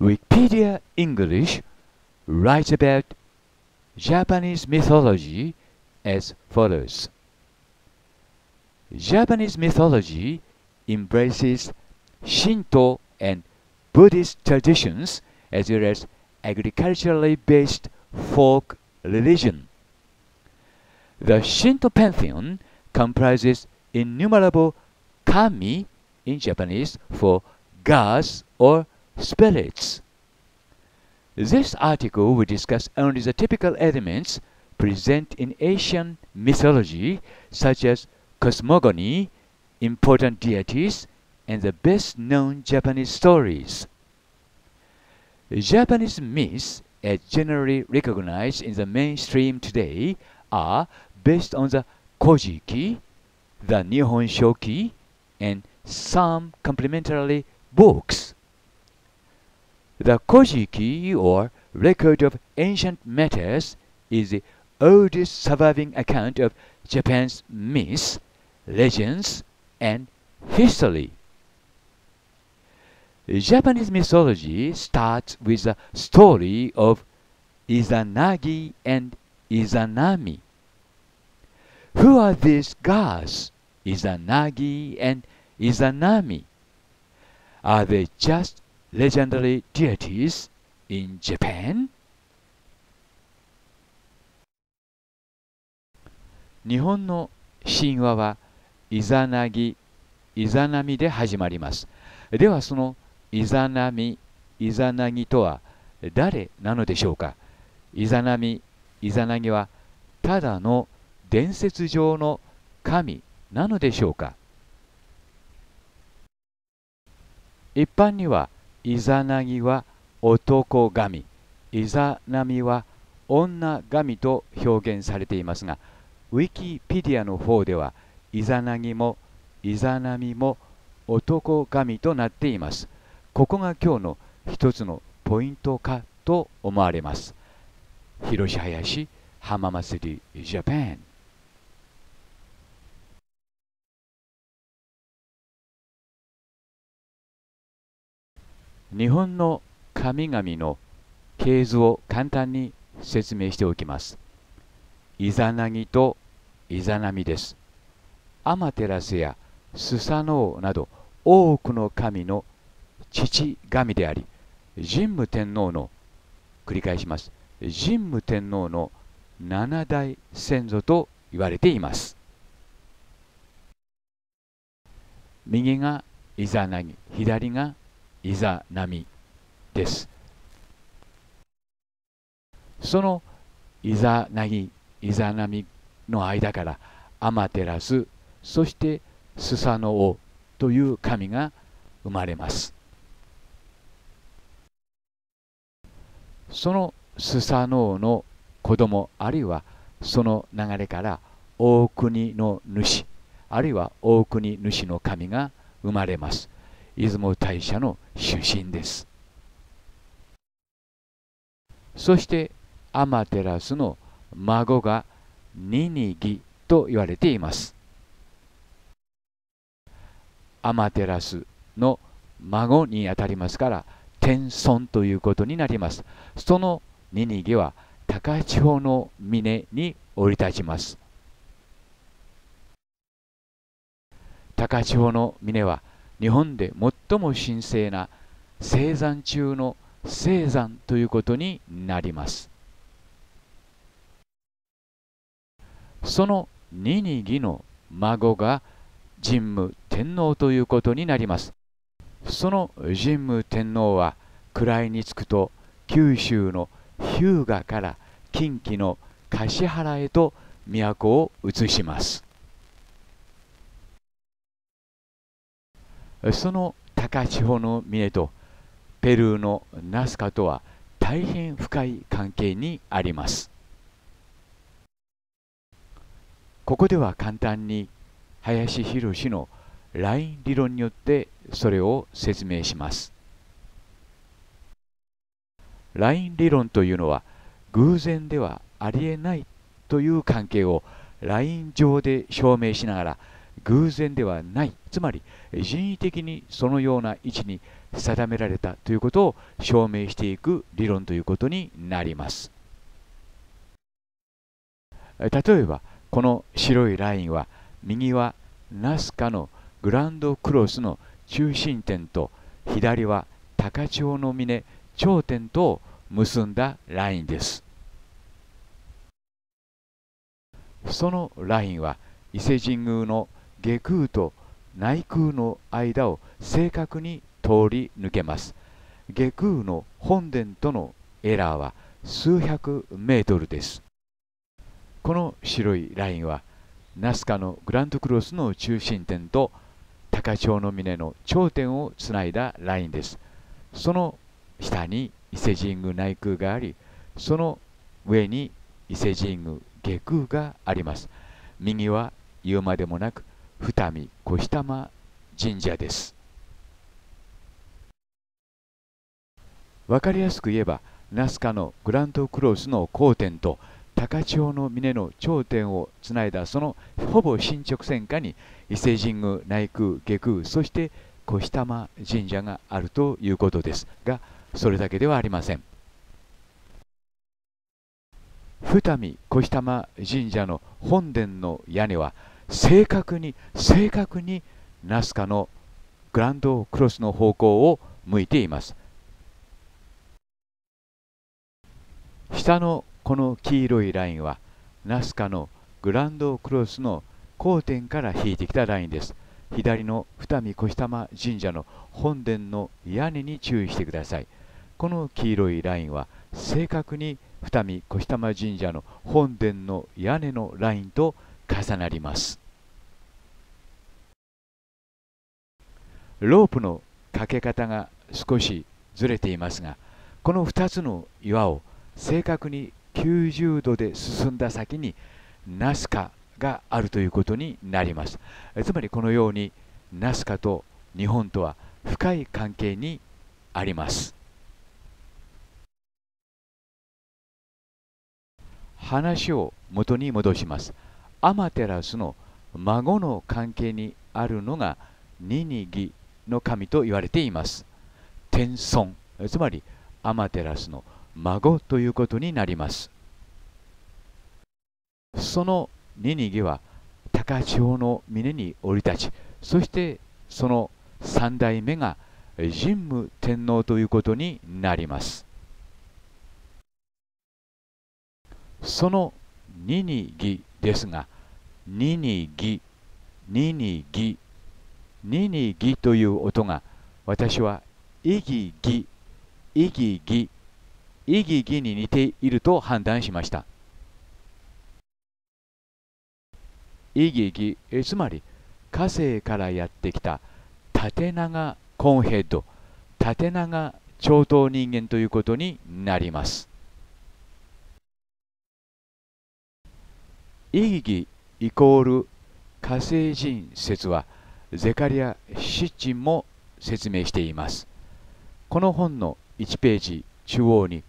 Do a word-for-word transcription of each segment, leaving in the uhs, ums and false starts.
Wikipedia English writes about Japanese mythology as follows. Japanese mythology embraces Shinto and Buddhist traditions as well as agriculturally based folk religion. The Shinto pantheon comprises innumerable kami in Japanese for gods or spirits. This article will discuss only the typical elements present in Asian mythology, such as cosmogony, important deities, and the best-known Japanese stories. Japanese myths, as generally recognized in the mainstream today, are based on the Kojiki, the Nihon Shoki, and some complementary books. The Kojiki, or Record of Ancient Matters, is the oldest surviving account of Japan's myths, legends, and history. Japanese mythology starts with the story of Izanagi and Izanami. Who are these gods, Izanagi and Izanami? Are they just legendary deities in Japan? 日本の神話はイザナギ、イザナミで始まります。ではそのイザナミ、イザナギとは誰なのでしょうか。イザナミ、イザナギはただの伝説上の神なのでしょうか。一般にはイザナギは男神、イザナミは女神と表現されていますが、ウィキペディアの方ではイザナギもイザナミも男神となっています。ここが今日の一つのポイントかと思われます。Hiroshi Hayashi、浜祭りジャパン。日本の神々の系図を簡単に説明しておきます。イザナギとイザナミです。アマテラスやスサノオなど多くの神の父神であり、神武天皇の、繰り返します、神武天皇の七代先祖と言われています。右がイザナギ、左がイザナミです。そのイザナギ、イザナミの間からアマテラス、そしてスサノオという神が生まれます。そのスサノオの子供、あるいはその流れから大国の主、あるいは大国主の神が生まれます。出雲大社の出身です。そしてアマテラスの孫がニニギと言われています。アマテラスの孫にあたりますから天孫ということになります。そのニニギはTakachihoの峰に降り立ちます。Takachihoの峰は日本で最も神聖な聖山中の聖山ということになります。そのニニギの孫が神武天皇ということになります。その神武天皇は位につくと九州の日向から近畿の橿原へと都を移します。その高千穂の峰とペルーのナスカとは大変深い関係にあります。ここでは簡単に林博のライン理論によってそれを説明します。ライン理論というのは偶然ではありえないという関係をライン上で証明しながら偶然ではない、つまり人為的にそのような位置に定められたということを証明していく理論ということになります。例えばこの白いラインは、右はナスカのグランドクロスの中心点と、左は高千穂の峰頂点とを結んだラインです。そのラインは伊勢神宮の下空と内空の間を正確に通り抜けます。下空の本殿とのエラーは数百メートルです。この白いラインはナスカのグランドクロスの中心点と高千穂の峰の頂点をつないだラインです。その下に伊勢神宮内宮があり、その上に伊勢神宮下空があります。右は言うまでもなく二見越玉神社です。分かりやすく言えば、ナスカのグランドクロスの交点と高千穂の峰の頂点をつないだそのほぼ進直線下に伊勢神宮内宮下宮、そして越玉神社があるということですが、それだけではありません。二見越玉神社の本殿の屋根は正確に正確にナスカのグランドクロスの方向を向いています。下のこの黄色いラインはナスカのグランドクロスの交点から引いてきたラインです。左の二見越玉神社の本殿の屋根に注意してください。この黄色いラインは正確に二見越玉神社の本殿の屋根のラインと重なります。ロープのかけ方が少しずれていますが、このふたつの岩を正確にきゅうじゅうどで進んだ先にナスカがあるということになります。つまりこのようにナスカと日本とは深い関係にあります。話を元に戻します。アマテラスの孫の関係にあるのがニニギの神と言われています。天孫、つまりアマテラスの孫ということになります。そのニニギは高千穂の峰に降り立ち、そしてその三代目が神武天皇ということになります。そのニニギですが、ニニギニニギニニギという音が、私はイギギイギギイギギに似ていると判断しました。イギギ、えつまり火星からやってきた縦長コーンヘッド、縦長長頭人間ということになります。イギギイコール火星人説はゼカリア・シッチンも説明しています。この本のいちページ中央に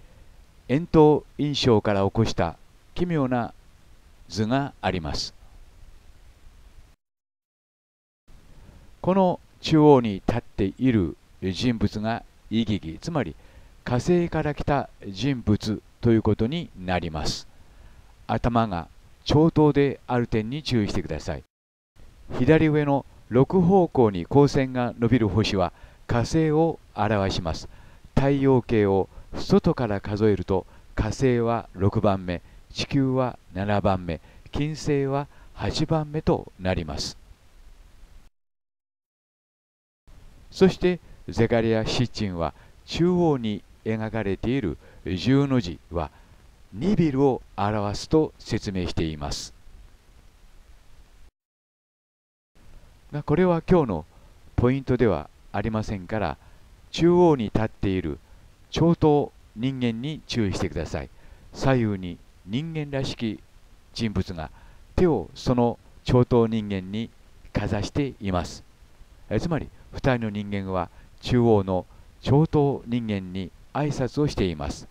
円筒印象から起こした奇妙な図があります。この中央に立っている人物がイギギ、つまり火星から来た人物ということになります。頭が長頭である点に注意してください。左上のろく方向に光線が伸びる星は火星を表します。太陽系を外から数えると火星はろくばんめ、地球はななばんめ、金星ははちばんめとなります。そしてゼカリア・シッチンは中央に描かれている十の字はニビルを表すと説明しています。これは今日のポイントではありませんから、中央に立っている長頭人間に注意してください。左右に人間らしき人物が手をその長頭人間にかざしています。つまりふたりの人間は中央の長頭人間に挨拶をしています。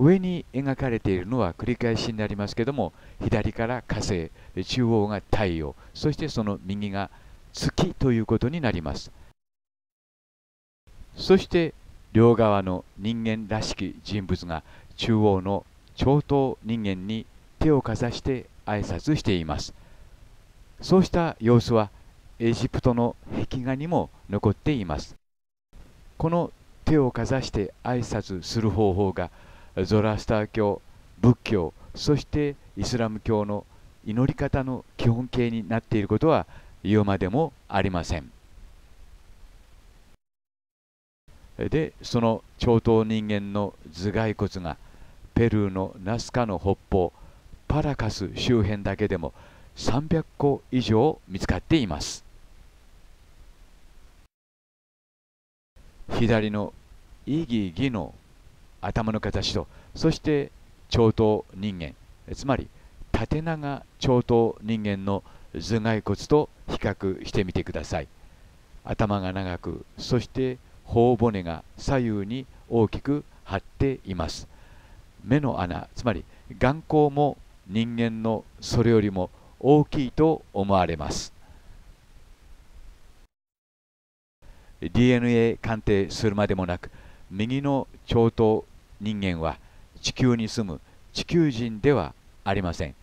上に描かれているのは繰り返しになりますけども、左から火星、中央が太陽、そしてその右が月ということになります。そして両側の人間らしき人物が中央の超頭人間に手をかざして挨拶しています。そうした様子はエジプトの壁画にも残っています。この手をかざして挨拶する方法がゾロアスター教、仏教、そしてイスラム教の祈り方の基本形になっていることは言うまでもありません。で、その超頭人間の頭蓋骨がペルーのナスカの北方、パラカス周辺だけでもさんびゃっこ以上見つかっています。左のイギギの頭の形と、そして超頭人間、つまり縦長超頭人間の頭蓋骨と比較してみてください。頭が長く、そして頬骨が左右に大きく張っています。目の穴、つまり眼光も人間のそれよりも大きいと思われます。 ディーエヌエー 鑑定するまでもなく、右の超頭人間は地球に住む地球人ではありません。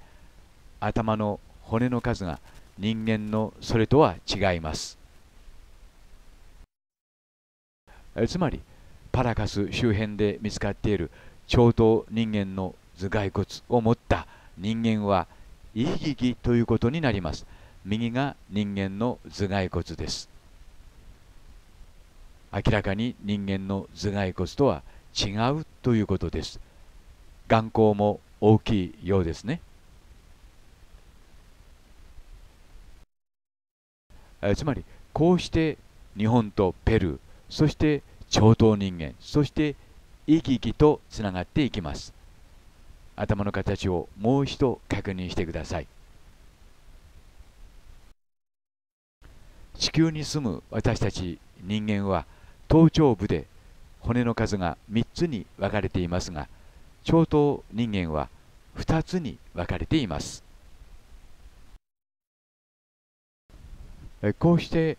頭の骨の数が人間のそれとは違います。つまりパラカス周辺で見つかっている超頭人間の頭蓋骨を持った人間はイギギということになります。右が人間の頭蓋骨です。明らかに人間の頭蓋骨とは違うということです。眼光も大きいようですね。つまりこうして日本とペルー、そして超頭人間、そしてイギギとつながっていきます。頭の形をもう一度確認してください。地球に住む私たち人間は頭頂部で骨の数がみっつに分かれていますが、超頭人間はふたつに分かれています。こうして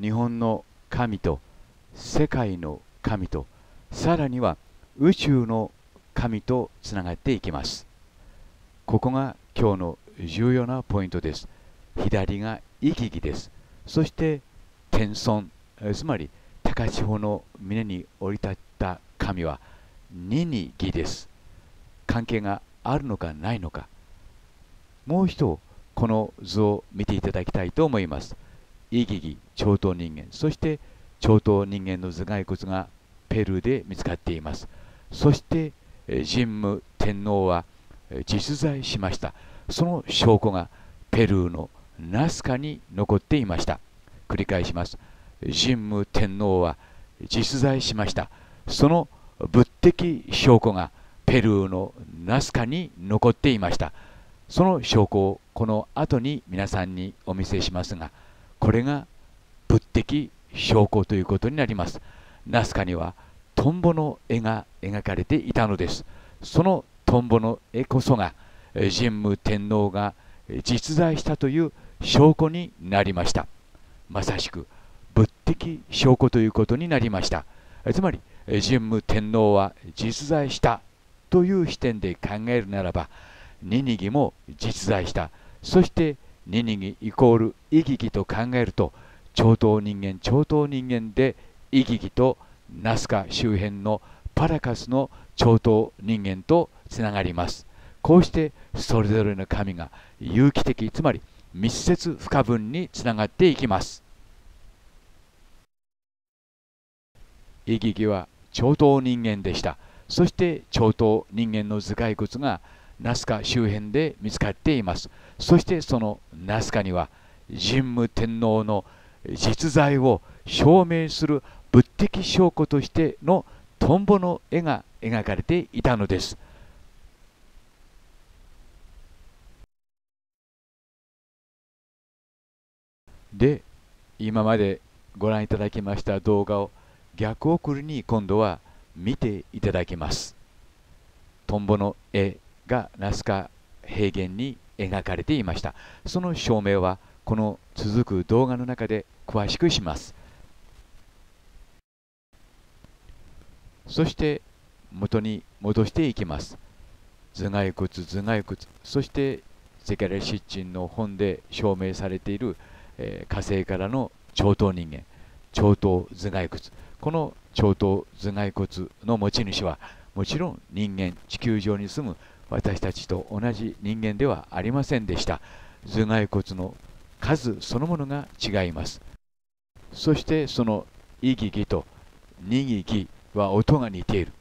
日本の神と世界の神と、さらには宇宙の神とつながっていきます。ここが今日の重要なポイントです。左がイギギです。そして天孫、つまり高千穂の峰に降り立った神はニニギです。関係があるのかないのか、もう一度この図を見ていただきたいと思います。イギギ、超頭人間、そして超頭人間の頭蓋骨がペルーで見つかっています。そして神武天皇は実在しました。その証拠がペルーのナスカに残っていました。繰り返します。神武天皇は実在しました。その物的証拠がペルーのナスカに残っていました。その証拠をこの後に皆さんにお見せしますが、これが物的証拠ということになります。ナスカにはトンボの絵が描かれていたのです。そのトンボの絵こそが神武天皇が実在したという証拠になりました。まさしく物的証拠ということになりました。つまり神武天皇は実在したという視点で考えるならば、ニニギも実在した、そしてニニギイコールイギギと考えると、超頭人間、超頭人間でイギギとナスカ周辺のパラカスの超頭人間とつながります。こうしてそれぞれの神が有機的、つまり密接不可分につながっていきます。イギギは超頭人間でした。そして超頭人間の頭蓋骨がナスカ周辺で見つかっています。そしてそのナスカには神武天皇の実在を証明する物的証拠としてのトンボの絵が描かれていたのです。で、今までご覧いただきました動画を逆送りに今度は見ていただきます。トンボの絵がナスカ平原に描かれていました。その証明はこの続く動画の中で詳しくします。そして元に戻していきます。頭蓋骨、頭蓋骨、そして世界七珍の本で証明されている、えー、火星からの超頭人間、超頭頭蓋骨、この超頭頭蓋骨の持ち主はもちろん人間、地球上に住む私たちと同じ人間ではありませんでした。頭蓋骨の数そのものが違います。そしてそのイギギとニギギは音が似ている、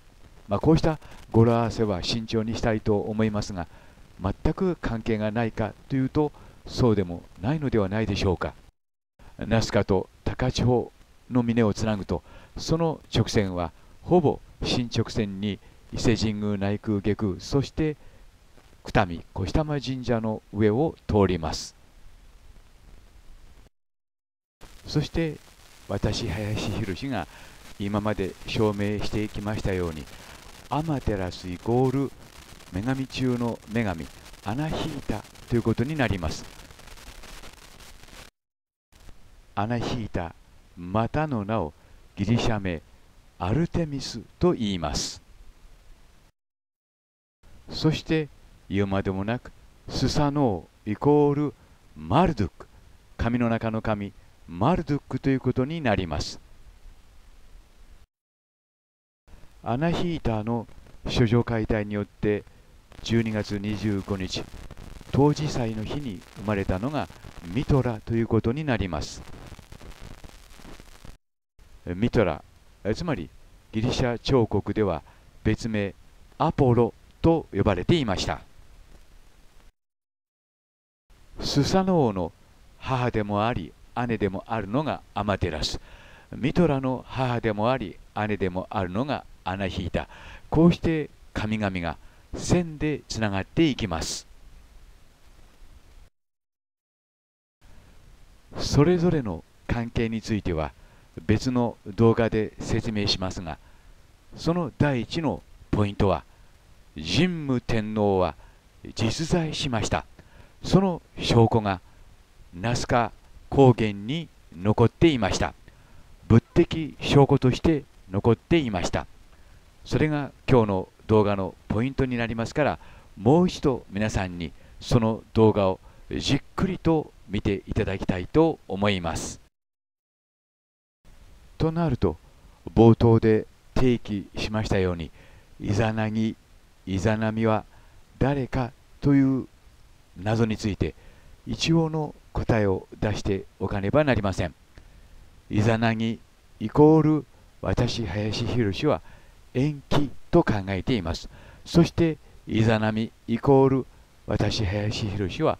まあ、こうした語呂合わせは慎重にしたいと思いますが、全く関係がないかというとそうでもないのではないでしょうか。ナスカと高千穂の峰をつなぐと、その直線はほぼ新直線に伊勢神宮内宮下宮、そして北見小玉神社の上を通ります。そして私林博が今まで証明してきましたように、アマテラスイコール女神中の女神アナヒータということになります。アナヒータ、またの名をギリシャ名アルテミスと言います。そして言うまでもなくスサノオイコールマルドゥック、神の中の神マルドゥックということになります。アナヒータの諸女解体によってじゅうにがつにじゅうごにち冬至祭の日に生まれたのがミトラということになります。ミトラ、つまりギリシャ彫刻では別名アポロと呼ばれていました。スサノオの母でもあり姉でもあるのがアマテラス、ミトラの母でもあり姉でもあるのがアナヒータ、こうして神々が線でつながっていきます。それぞれの関係については別の動画で説明しますが、その第一のポイントは神武天皇は実在しました。その証拠がナスカ高原に残っていました。物的証拠として残っていました。それが今日の動画のポイントになりますから、もう一度皆さんにその動画をじっくりと見ていただきたいと思います。となると冒頭で提起しましたように、イザナギイザナミは誰かという謎について一応の答えを出しておかねばなりません。イザナギイコール私林博は延期と考えています。そしてイザナミイコール私林博は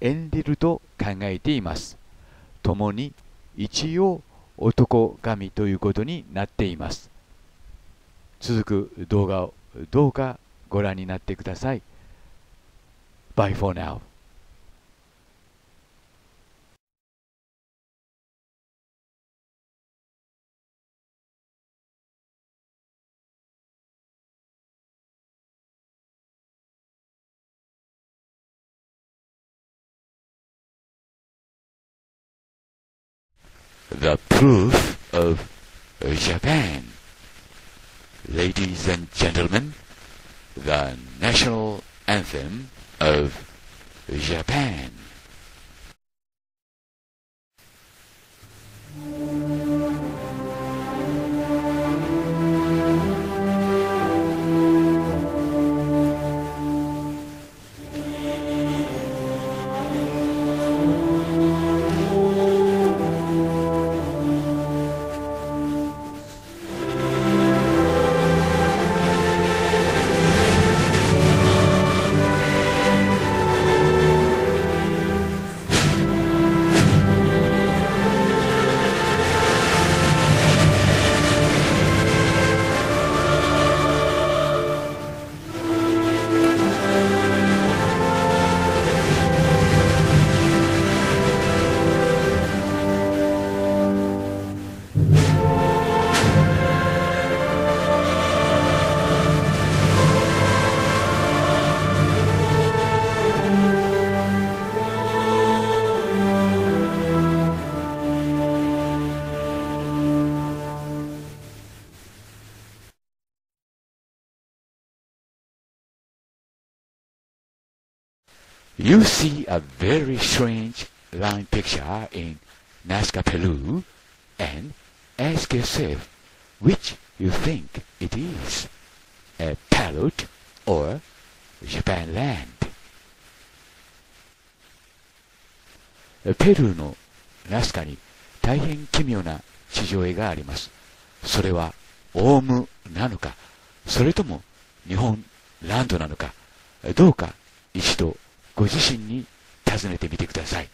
縁リルと考えています。ともに一応男神ということになっています。続く動画をどうかご覧になってください。 Bye for now. The proof of Japan. Ladies and gentlemen, the national anthem of Japan. You see a very strange line picture in Nazca, Peru, and ask yourself which you think it is, a parrot or Japan land. ペルーのナスカに大変奇妙な地上絵があります。それはオウムなのか、それとも日本ランドなのか、どうか一度ご自身に尋ねてみてください。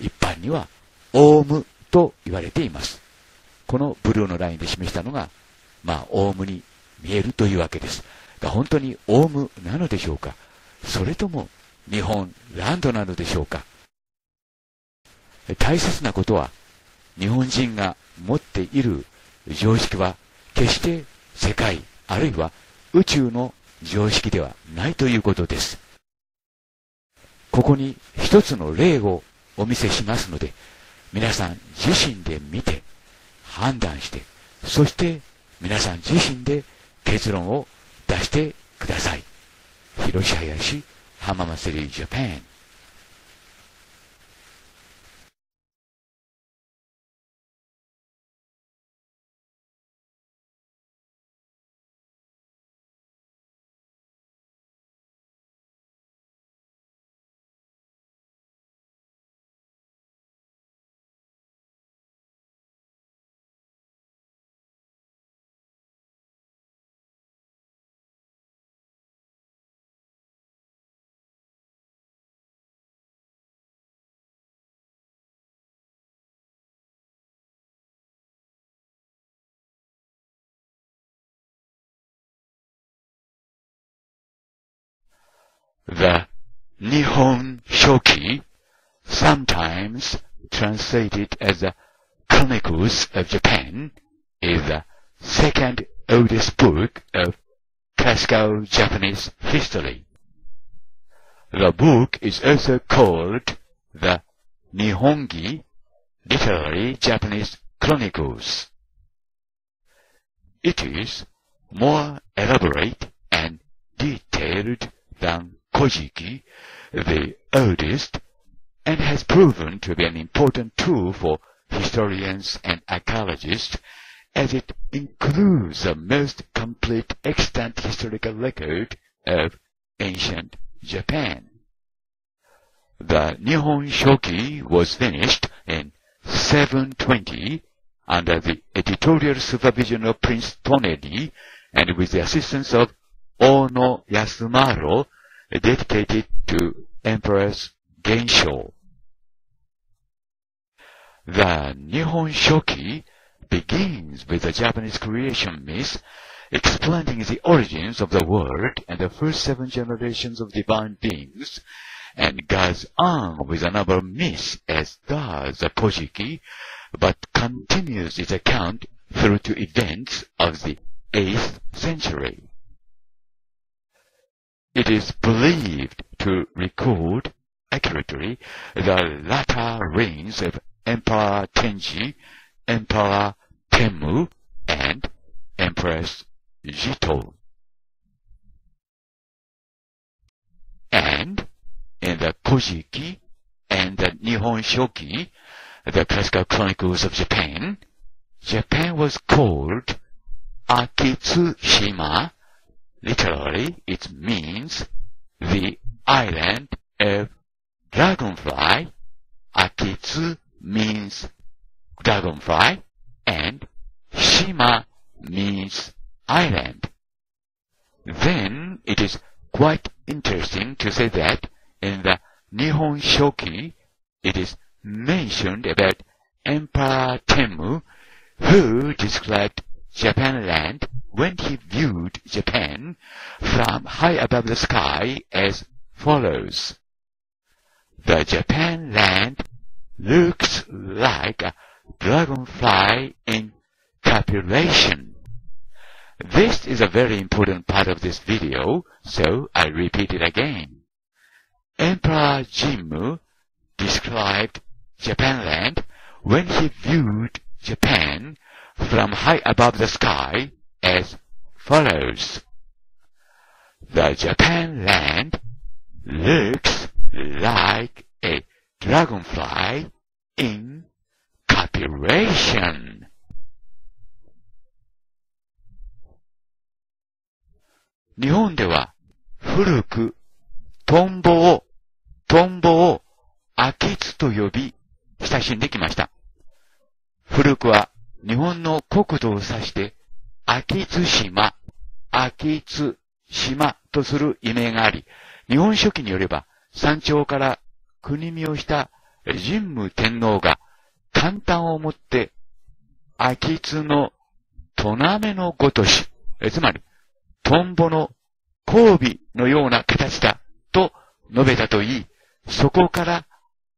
一般にはオウムと言われています。このブルーのラインで示したのが、まあオウムに見えるというわけです。が本当にオウムなのでしょうか、それとも日本ランドなのでしょうか。大切なことは、日本人が持っている常識は決して世界あるいは宇宙の常識ではないということです。ここに一つの例をお見せしますので、皆さん自身で見て判断して、そして皆さん自身で結論を出してください。Hiroshi Hayashi、浜祭りジャパン。The Nihon Shoki, sometimes translated as the Chronicles of Japan, is the second oldest book of classical Japanese history. The book is also called the Nihongi, literally Japanese Chronicles. It is more elaborate and detailed than Kojiki, the oldest, and has proven to be an important tool for historians and archaeologists, as it includes the most complete extant historical record of ancient Japan. The Nihon Shoki was finished in seven twenty under the editorial supervision of Prince Tonedi, and with the assistance of Ono Yasumaro, dedicated to Emperor Gensho. The Nihon Shoki begins with the Japanese creation myth, explaining the origins of the world and the first seven generations of divine beings, and goes on with a number of myths as does the Kojiki, but continues its account through to events of the eighth century. It is believed to record accurately the latter reigns of Emperor Tenji, Emperor Temmu, and Empress Jito. And in the Kojiki and the Nihon Shoki, the classical chronicles of Japan, Japan was called Akitsushima. Literally, it means the island of dragonfly. Akitsu means dragonfly, and Shima means island. Then it is quite interesting to say that in the Nihon Shoki, it is mentioned about Emperor Temmu, who described Japan land when he viewed Japan from high above the sky as follows. The Japan land looks like a dragonfly in copulation. This is a very important part of this video, so I repeat it again. Emperor Jimmu described Japan land when he viewed Japan from high above the sky as follows. The Japan land looks like a dragonfly in copulation.日本では古くトンボを、トンボをアキツと呼び親しんできました。古くは日本の国土を指してAkitsushima、Akitsushimaとする異名があり、日本書紀によれば山頂から国見をした神武天皇が簡単をもって秋津のトナメのごとし、つまりトンボの交尾のような形だと述べたといい、そこから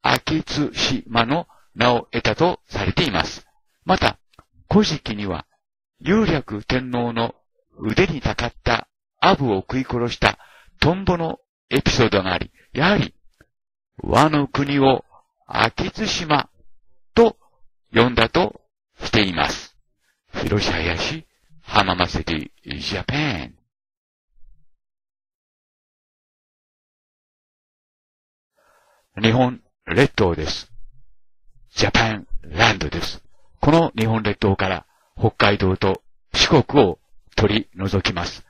Akitsushimaの名を得たとされています。また、古事記には、雄略天皇の腕にたかったアブを食い殺したトンボのエピソードがあり、やはり、和の国をAkitsushimaと呼んだとしています。Hiroshi Hayashi、浜松シティ、ジャパン。日本列島です。ジャパンランドです。この日本列島から北海道と四国を取り除きます。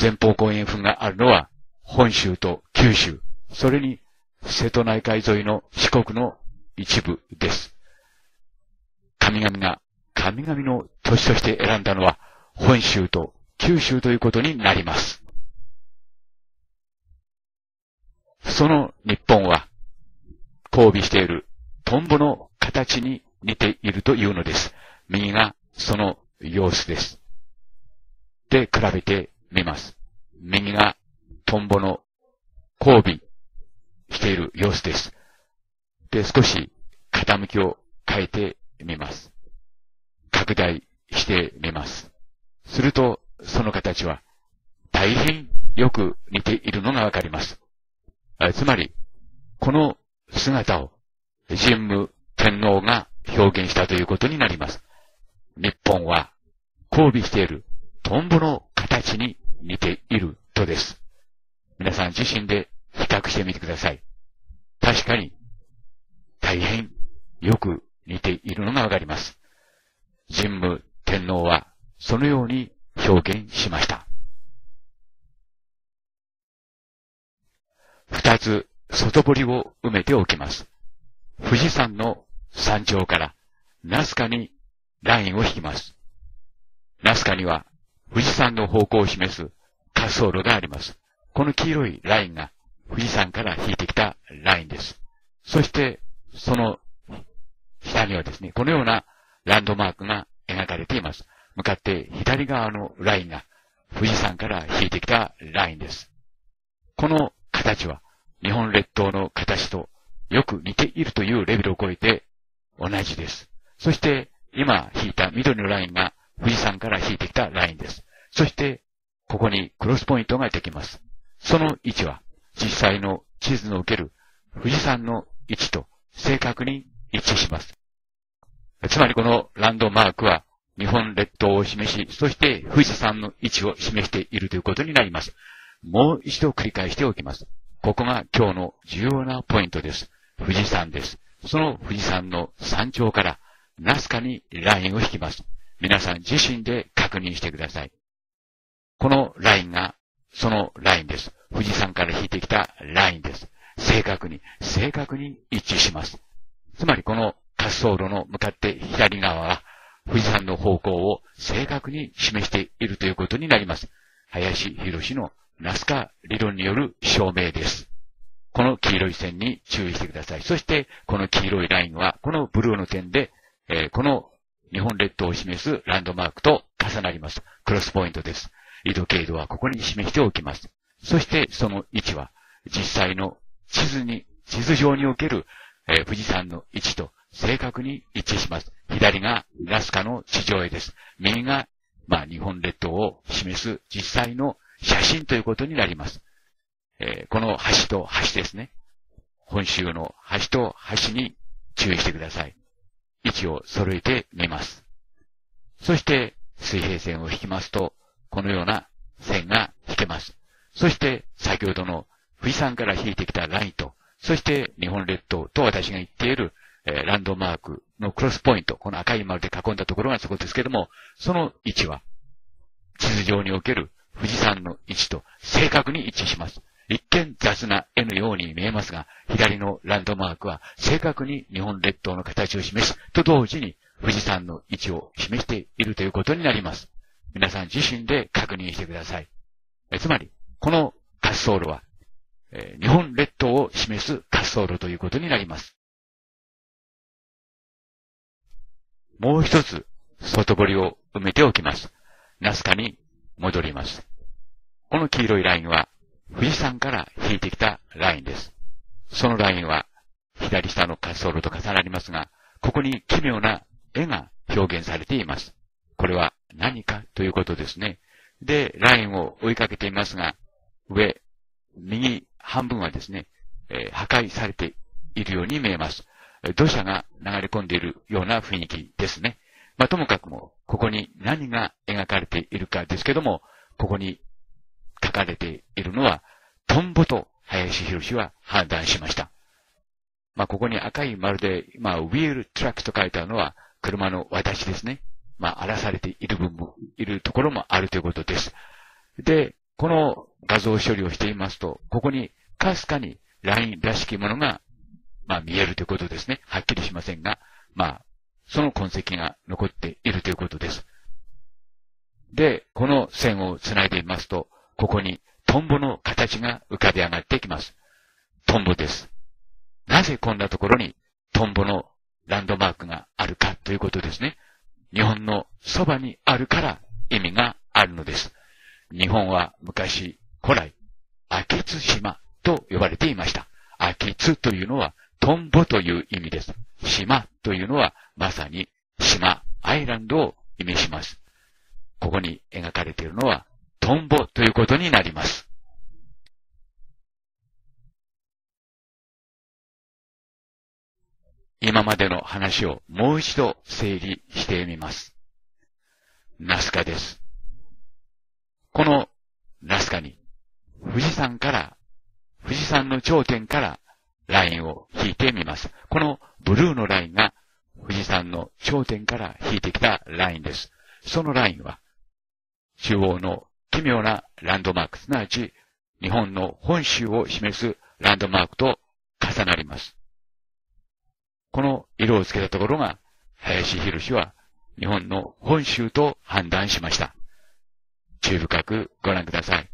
前方後円墳があるのは本州と九州、それに瀬戸内海沿いの四国の一部です。神々が神々の土地として選んだのは本州と九州ということになります。その日本は交尾しているトンボの形に似ているというのです。右がその様子です。で、比べてみます。右がトンボの交尾している様子です。で、少し傾きを変えてみます。拡大してみます。すると、その形は大変よく似ているのがわかります。つまり、この姿を神武天皇が表現したということになります。日本は交尾しているトンボの形に似ているとです。皆さん自身で比較してみてください。確かに大変よく似ているのがわかります。神武天皇はそのように表現しました。二つ外堀を埋めておきます。富士山の山頂からNazcaにラインを引きます。Nazcaには富士山の方向を示す滑走路があります。この黄色いラインが富士山から引いてきたラインです。そしてその下にはですね、このようなランドマークが描かれています。向かって左側のラインが富士山から引いてきたラインです。この形は日本列島の形とよく似ているというレベルを超えて同じです。そして今引いた緑のラインが富士山から引いてきたラインです。そしてここにクロスポイントができます。その位置は実際の地図の受ける富士山の位置と正確に一致します。つまりこのランドマークは日本列島を示し、そして富士山の位置を示しているということになります。もう一度繰り返しておきます。ここが今日の重要なポイントです。富士山です。その富士山の山頂からNazcaにラインを引きます。皆さん自身で確認してください。このラインがそのラインです。富士山から引いてきたラインです。正確に、正確に一致します。つまりこの滑走路の向かって左側は富士山の方向を正確に示しているということになります。林博のNazca理論による証明です。この黄色い線に注意してください。そして、この黄色いラインは、このブルーの点で、えー、この日本列島を示すランドマークと重なります。クロスポイントです。緯度経度はここに示しておきます。そして、その位置は、実際の地図に、地図上における、えー、富士山の位置と正確に一致します。左がNazcaの地上絵です。右が、まあ、日本列島を示す実際の写真ということになります。えー、この橋と橋ですね。本州の橋と橋に注意してください。位置を揃えてみます。そして水平線を引きますと、このような線が引けます。そして先ほどの富士山から引いてきたラインと、そして日本列島と私が言っているランドマークのクロスポイント、この赤い丸で囲んだところがそこですけれども、その位置は地図上における富士山の位置と正確に一致します。一見雑な絵のように見えますが、左のランドマークは正確に日本列島の形を示すと同時に富士山の位置を示しているということになります。皆さん自身で確認してください。えつまり、この滑走路は、えー、日本列島を示す滑走路ということになります。もう一つ、外堀を埋めておきます。ナスカに戻ります。この黄色いラインは、富士山から引いてきたラインです。そのラインは、左下の滑走路と重なりますが、ここに奇妙な絵が表現されています。これは何かということですね。で、ラインを追いかけていますが、上、右半分はですね、えー、破壊されているように見えます。土砂が流れ込んでいるような雰囲気ですね。まあ、ともかくも、ここに何が描かれているかですけども、ここに書かれているのは、トンボと林博は判断しました。まあ、ここに赤い丸で、まあ、ウィールトラックと書いてあるのは、車の私ですね。まあ、荒らされている部分も、いるところもあるということです。で、この画像処理をしていますと、ここに、かすかにラインらしきものが、まあ、見えるということですね。はっきりしませんが、まあ、その痕跡が残っているということです。で、この線をつないでみますと、ここにトンボの形が浮かび上がってきます。トンボです。なぜこんなところにトンボのランドマークがあるかということですね。日本のそばにあるから意味があるのです。日本は昔、古来、秋津島と呼ばれていました。秋津というのはトンボという意味です。島というのはまさに島、アイランドを意味します。ここに描かれているのはトンボということになります。今までの話をもう一度整理してみます。ナスカです。このナスカに富士山から、富士山の頂点からラインを引いてみます。このブルーのラインが富士山の頂点から引いてきたラインです。そのラインは中央の奇妙なランドマーク、すなわち日本の本州を示すランドマークと重なります。この色をつけたところが、林博は日本の本州と判断しました。注意深くご覧ください。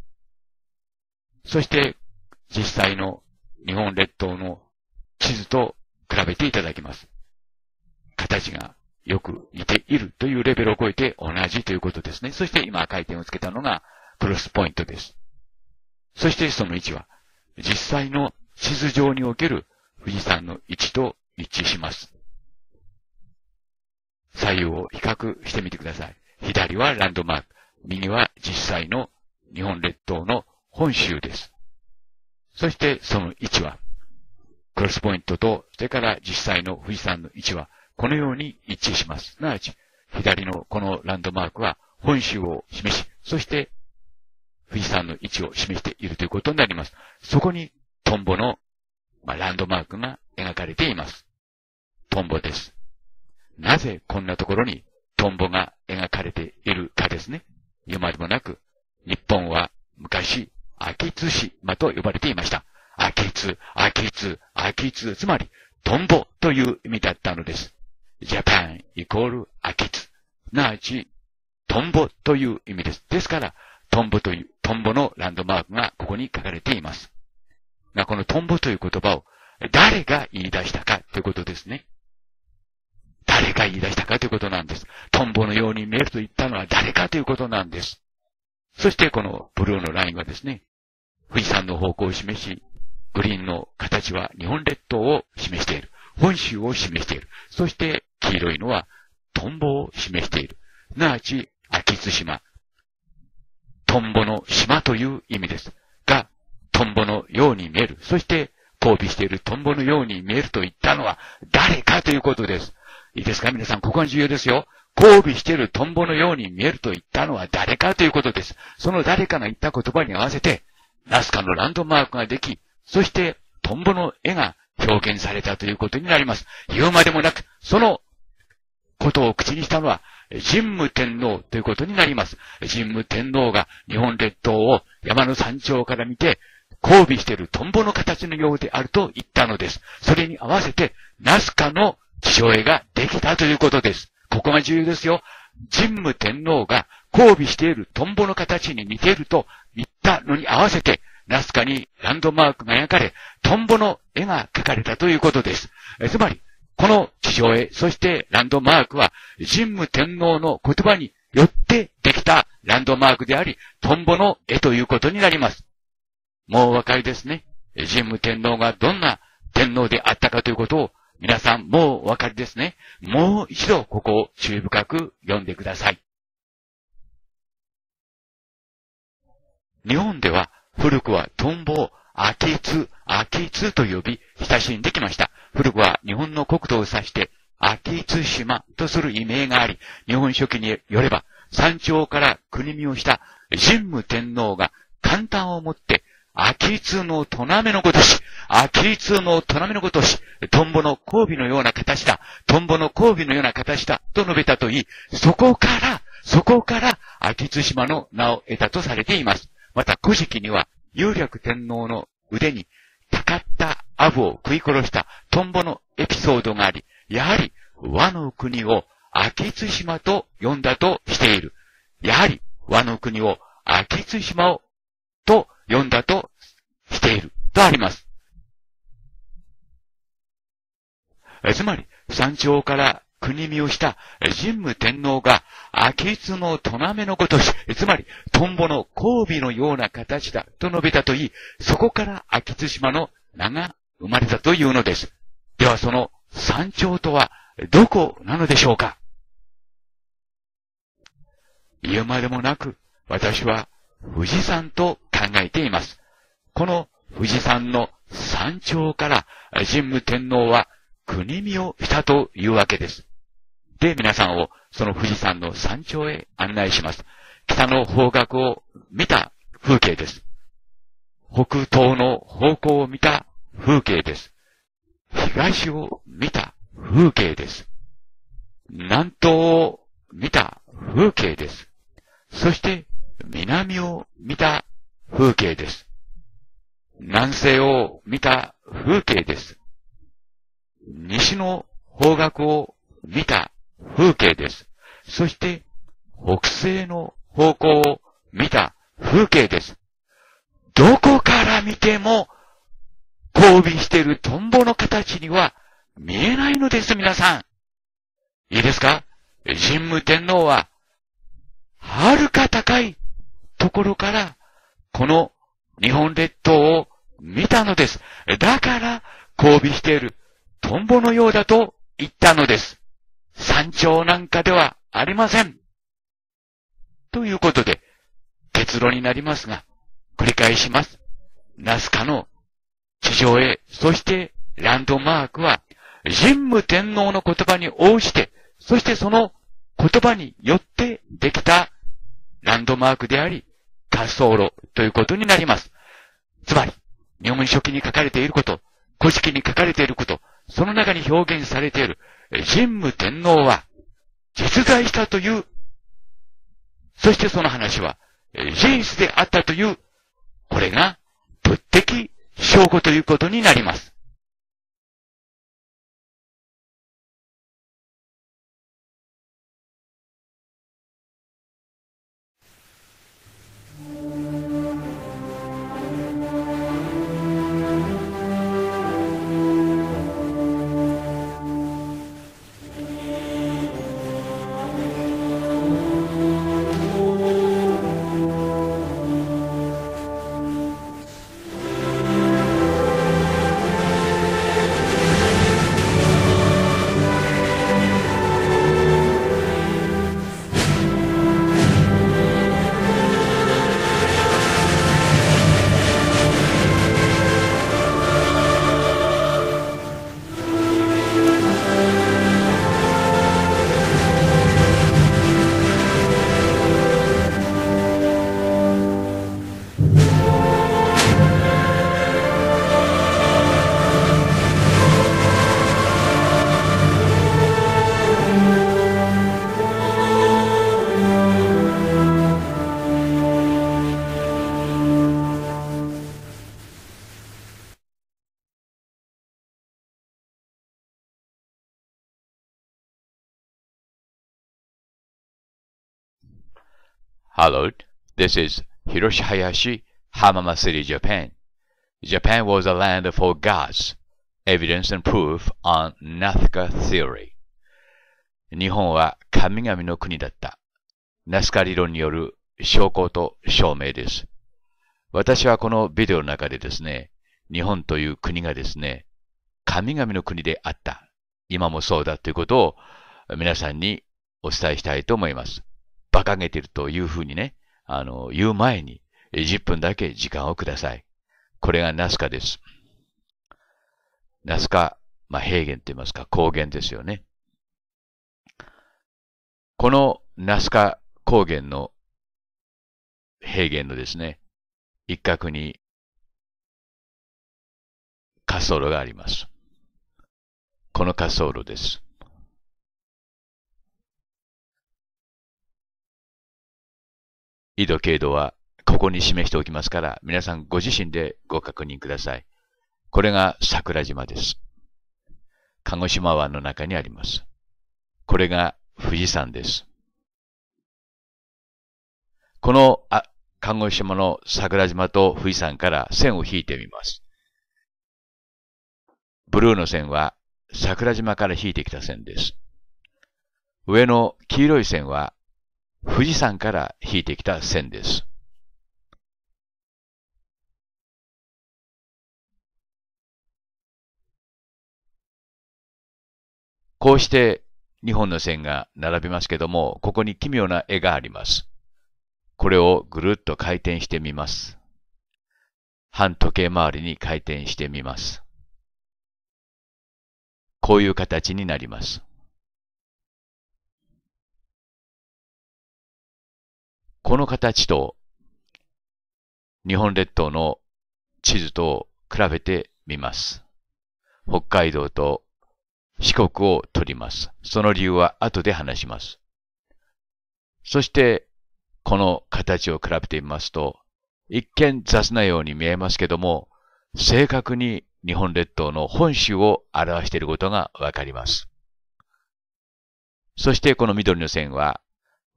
そして、実際の日本列島の地図と比べていただきます。形がよく似ているというレベルを超えて同じということですね。そして今赤い点をつけたのがクロスポイントです。そしてその位置は、実際の地図上における富士山の位置と一致します。左右を比較してみてください。左はランドマーク、右は実際の日本列島の本州です。そしてその位置は、クロスポイントと、それから実際の富士山の位置は、このように一致します。すなわち、左のこのランドマークは本州を示し、そして富士山の位置を示しているということになります。そこにトンボの、まあ、ランドマークが描かれています。トンボです。なぜこんなところにトンボが描かれているかですね。言うまでもなく、日本は昔、秋津島と呼ばれていました。秋津、秋津、秋津、つまりトンボという意味だったのです。ジャパンイコール秋津、すなわちトンボという意味です。ですから、トンボという、トンボのランドマークがここに書かれています。が、このトンボという言葉を誰が言い出したかということですね。誰が言い出したかということなんです。トンボのように見えると言ったのは誰かということなんです。そしてこのブルーのラインはですね、富士山の方向を示し、グリーンの形は日本列島を示している。本州を示している。そして黄色いのはトンボを示している。すなわち、秋津島。トンボの島という意味です。が、トンボのように見える。そして、交尾しているトンボのように見えると言ったのは誰かということです。いいですか皆さん、ここが重要ですよ。交尾しているトンボのように見えると言ったのは誰かということです。その誰かが言った言葉に合わせて、ナスカのランドマークができ、そしてトンボの絵が表現されたということになります。言うまでもなく、そのことを口にしたのは、神武天皇ということになります。神武天皇が日本列島を山の山頂から見て、交尾しているトンボの形のようであると言ったのです。それに合わせて、ナスカの気象絵ができたということです。ここが重要ですよ。神武天皇が交尾しているトンボの形に似ていると言ったのに合わせて、ナスカにランドマークが描かれ、トンボの絵が描かれたということです。えつまり、この気象絵、そしてランドマークは、神武天皇の言葉によってできたランドマークであり、トンボの絵ということになります。もうお分かりですね。神武天皇がどんな天皇であったかということを、皆さんもうお分かりですね。もう一度ここを注意深く読んでください。日本では、古くはトンボをアキツ、アキツと呼び、親しんできました。古くは日本の国土を指して、Akitsushimaとする異名があり、日本書紀によれば、山頂から国見をした神武天皇が簡単をもって、秋津のとなめのごとし、秋津のとなめのごとし、トンボの交尾のような形だ、トンボの交尾のような形だ、と述べたといい、そこから、そこから、Akitsushimaの名を得たとされています。また、古事記には、雄略天皇の腕に、たかったアブを食い殺したトンボのエピソードがあり、やはり、和の国をAkitsushimaと呼んだとしている。やはり、和の国をAkitsushimaと呼んだとしている。とあります。つまり、山頂から国見をした神武天皇が、秋津のとなめのごとし、つまり、トンボの交尾のような形だと述べたといい、そこからAkitsushimaの名が生まれたというのです。では、その山頂とはどこなのでしょうか？言うまでもなく、私は富士山と考えています。この富士山の山頂から神武天皇は国見をしたというわけです。で、皆さんをその富士山の山頂へ案内します。北の方角を見た風景です。北東の方向を見た風景です。東を見た風景です。南東を見た風景です。そして南を見た風景です。南西を見た風景です。西の方角を見た風景です。そして北西の方向を見た風景です。どこから見ても交尾しているトンボの形には見えないのです、皆さん。いいですか？神武天皇は、はるか高いところから、この日本列島を見たのです。だから、交尾しているトンボのようだと言ったのです。山頂なんかではありません。ということで、結論になりますが、繰り返します。ナスカの地上絵、そしてランドマークは、神武天皇の言葉に応じて、そしてその言葉によってできたランドマークであり、滑走路ということになります。つまり、日本書紀に書かれていること、古事記に書かれていること、その中に表現されている神武天皇は実在したという、そしてその話は事実であったという、これが物的証拠ということになります。Hello, this is Hiroshi Hayashi, Hamama City, Japan. Japan was a land for gods. Evidence and proof on Nazca theory. 日本は神々の国だった。ナスカ理論による証拠と証明です。私はこのビデオの中でですね、日本という国がですね、神々の国であった。今もそうだということを皆さんにお伝えしたいと思います。馬鹿げてるというふうにね、あの、言う前にじゅっぷんだけ時間をください。これがナスカです。ナスカ、まあ、平原と言いますか、高原ですよね。このナスカ高原の平原のですね、一角に滑走路があります。この滑走路です。緯度経度はここに示しておきますから、皆さんご自身でご確認ください。これが桜島です。鹿児島湾の中にあります。これが富士山です。このあ鹿児島の桜島と富士山から線を引いてみます。ブルーの線は桜島から引いてきた線です。上の黄色い線は富士山から引いてきた線です。こうして日本の線が並びますけども、ここに奇妙な絵があります。これをぐるっと回転してみます。半時計回りに回転してみます。こういう形になります。この形と日本列島の地図と比べてみます。北海道と四国を取ります。その理由は後で話します。そして、この形を比べてみますと、一見雑なように見えますけども、正確に日本列島の本州を表していることがわかります。そしてこの緑の線は、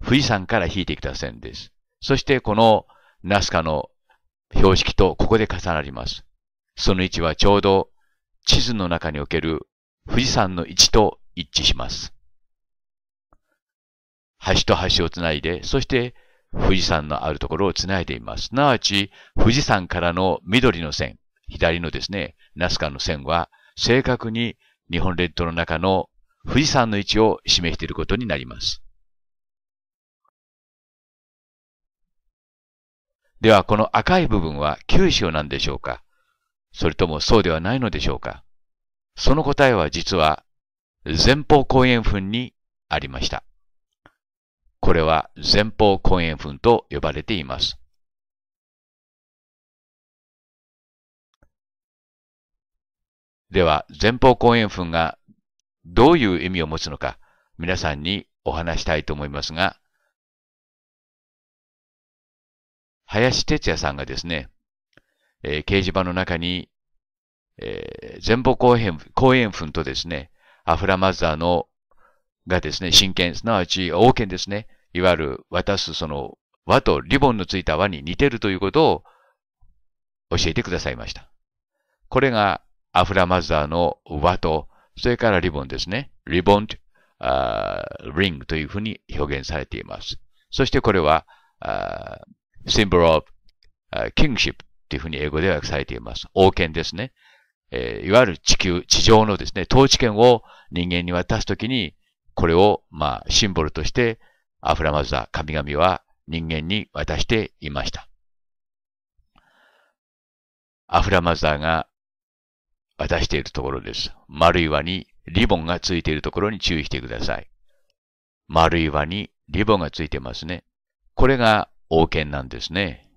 富士山から引いてきた線です。そしてこのナスカの標識とここで重なります。その位置はちょうど地図の中における富士山の位置と一致します。橋と橋をつないで、そして富士山のあるところをつないでいます。すなわち富士山からの緑の線、左のですね、ナスカの線は正確に日本列島の中の富士山の位置を示していることになります。では、この赤い部分は九州なんでしょうか？それともそうではないのでしょうか？その答えは実は前方後円墳にありました。これは前方後円墳と呼ばれています。では、前方後円墳がどういう意味を持つのか、皆さんにお話したいと思いますが、林哲也さんがですね、えー、掲示板の中に、えー、前方後円墳とですね、アフラマッザーのがですね、真剣、すなわち王権ですね、いわゆる渡すその輪とリボンのついた輪に似てるということを教えてくださいました。これがアフラマッザーの輪と、それからリボンですね、リボンとリングというふうに表現されています。そしてこれは、symbol of kingship というふうに英語では訳されています。王権ですね。えー、いわゆる地球、地上のですね、統治権を人間に渡すときに、これを、まあ、シンボルとして、アフラマザ、神々は人間に渡していました。アフラマザが渡しているところです。丸い輪にリボンがついているところに注意してください。丸い輪にリボンがついてますね。これが王権なんですね。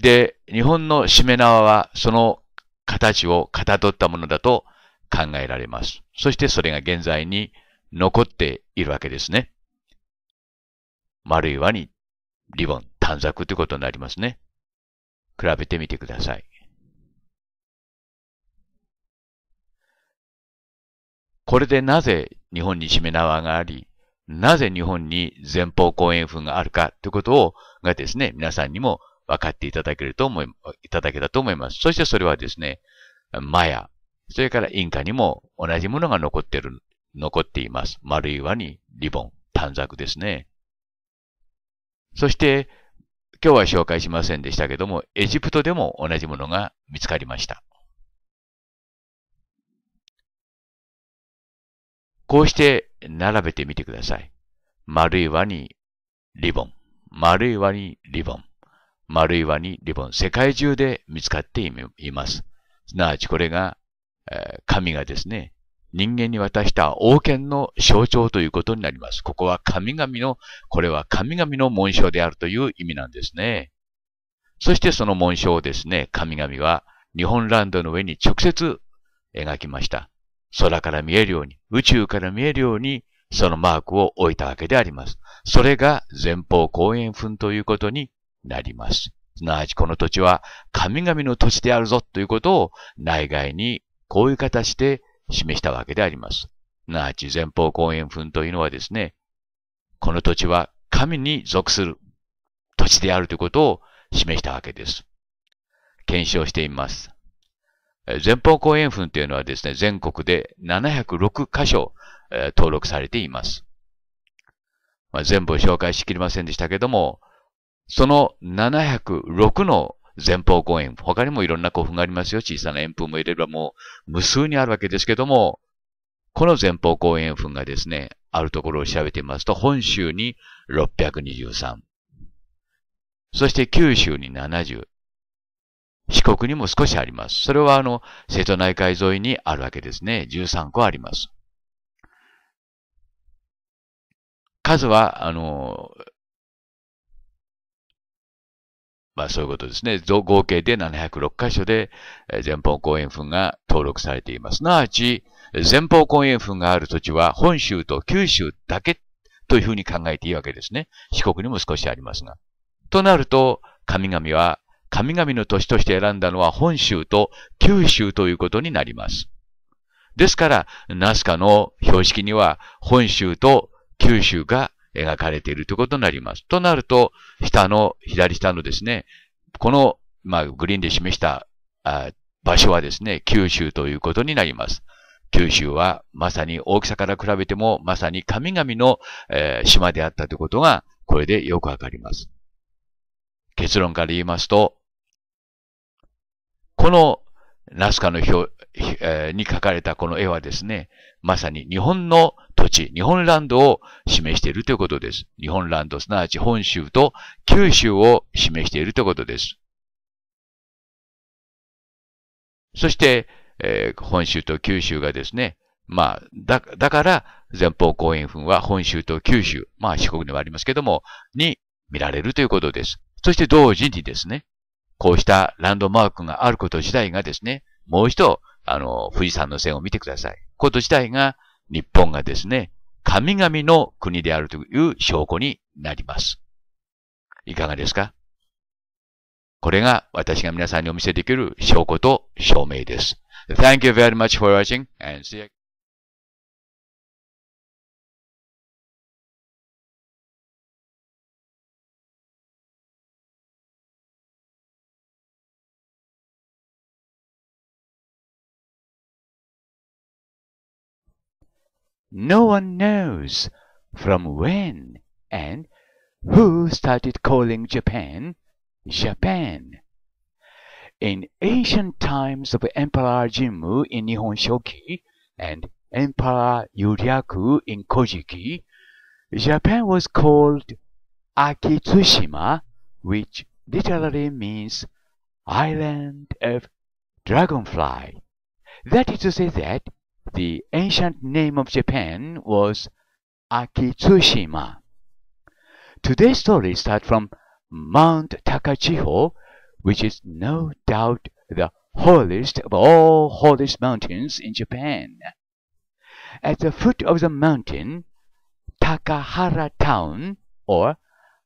で、日本のしめ縄はその形をかたどったものだと考えられます。そしてそれが現在に残っているわけですね。丸い輪にリボン、短冊ということになりますね。比べてみてください。これでなぜ日本にしめ縄があり、なぜ日本に前方後円墳があるかということをがですね、皆さんにも分かっていただけると思い、いただけたと思います。そしてそれはですね、マヤ、それからインカにも同じものが残っている、残っています。丸い輪にリボン、短冊ですね。そして、今日は紹介しませんでしたけども、エジプトでも同じものが見つかりました。こうして並べてみてください。丸い輪にリボン、丸い輪にリボン、丸い輪にリボン、世界中で見つかっています。すなわちこれが、えー、神がですね、人間に渡した王権の象徴ということになります。ここは神々の、これは神々の紋章であるという意味なんですね。そしてその紋章をですね、神々は日本ランドの上に直接描きました。空から見えるように、宇宙から見えるように、そのマークを置いたわけであります。それが前方後円墳ということになります。すなわちこの土地は神々の土地であるぞということを内外にこういう形で示したわけであります。すなわち前方後円墳というのはですね、この土地は神に属する土地であるということを示したわけです。検証してみます。前方後円墳というのはですね、全国でななひゃくろくかしょ登録されています。まあ、全部紹介しきりませんでしたけども、そのななひゃくろくの前方後円墳、他にもいろんな古墳がありますよ。小さな円墳も入れればもう無数にあるわけですけども、この前方後円墳がですね、あるところを調べてみますと、本州にろっぴゃくにじゅうさん、そして九州にななじゅう、四国にも少しあります。それはあの、瀬戸内海沿いにあるわけですね。じゅうさんこあります。数は、あの、まあそういうことですね。合計でななひゃくろくかしょで前方後円墳が登録されています。すなわち、前方後円墳がある土地は本州と九州だけというふうに考えていいわけですね。四国にも少しありますが。となると、神々は、神々の土地として選んだのは本州と九州ということになります。ですから、ナスカの標識には本州と九州が描かれているということになります。となると、下の、左下のですね、この、まあ、グリーンで示したあ場所はですね、九州ということになります。九州はまさに大きさから比べてもまさに神々の、えー、島であったということが、これでよくわかります。結論から言いますと、このナスカの表、えー、に描かれたこの絵はですね、まさに日本の土地、日本ランドを示しているということです。日本ランド、すなわち本州と九州を示しているということです。そして、えー、本州と九州がですね、まあ、だ、だから前方後円墳は本州と九州、まあ四国にはありますけども、に見られるということです。そして同時にですね、こうしたランドマークがあること自体がですね、もう一度、あの、富士山の線を見てください。こと自体が、日本がですね、神々の国であるという証拠になります。いかがですか？これが私が皆さんにお見せできる証拠と証明です。Thank you very much for watching and see you. No one knows from when and who started calling Japan, Japan. In ancient times of Emperor Jimmu in Nihon Shoki and Emperor Yuryaku in Kojiki, Japan was called Akitsushima, which literally means Island of Dragonfly. That is to say that the ancient name of Japan was Akitsushima. Today's story starts from Mount Takachiho, which is no doubt the holiest of all holiest mountains in Japan. At the foot of the mountain, Takahara Town or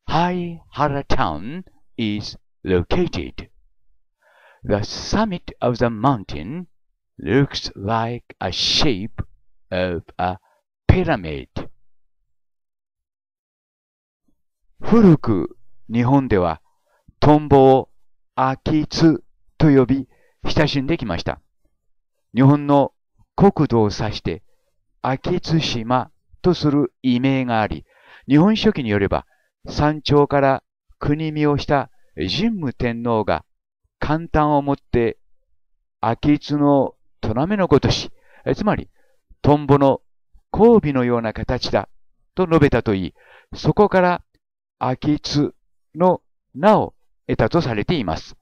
Haihara Town is located. The summit of the mountain looks like a shape of a pyramid. 古く日本ではトンボをアキツと呼び親しんできました。日本の国土を指してAkitsushimaとする異名があり、日本書紀によれば山頂から国見をした神武天皇が簡単をもって秋津のとなめのごとし、つまりトンボの交尾のような形だと述べたといい、そこから秋津の名を得たとされています。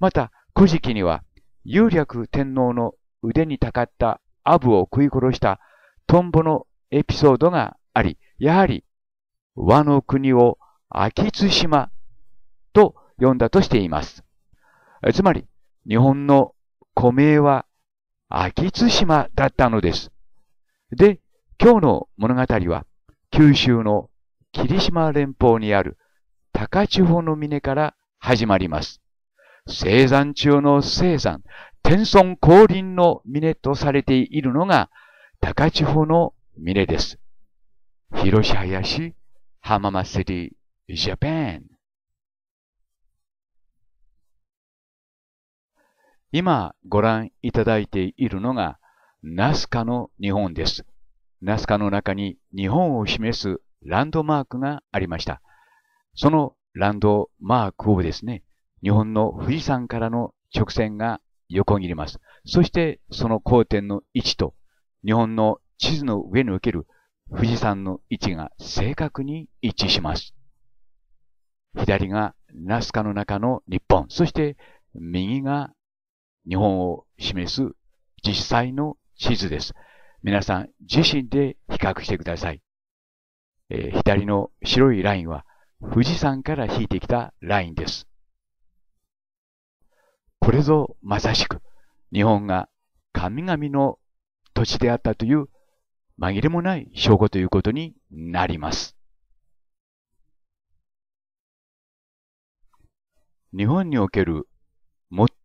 また、古事記には雄略天皇の腕にたかったアブを食い殺したトンボのエピソードがあり、やはり和の国をAkitsushimaと呼んだとしています。つまり、日本の古名はAkitsushimaだったのです。で、今日の物語は、九州の霧島連峰にあるTakachihoの峰から始まります。生山中の生山、天孫降臨の峰とされているのが、高千穂の峰です。Hiroshi Hayashi、浜松市、ジャパン。今ご覧いただいているのが、ナスカの日本です。ナスカの中に日本を示すランドマークがありました。そのランドマークをですね、日本の富士山からの直線が横切ります。そしてその交点の位置と、日本の地図の上における富士山の位置が正確に一致します。左がナスカの中の日本、そして右が日本を示す実際の地図です。皆さん自身で比較してください。えー、左の白いラインは富士山から引いてきたラインです。これぞまさしく日本が神々の土地であったという紛れもない証拠ということになります。日本における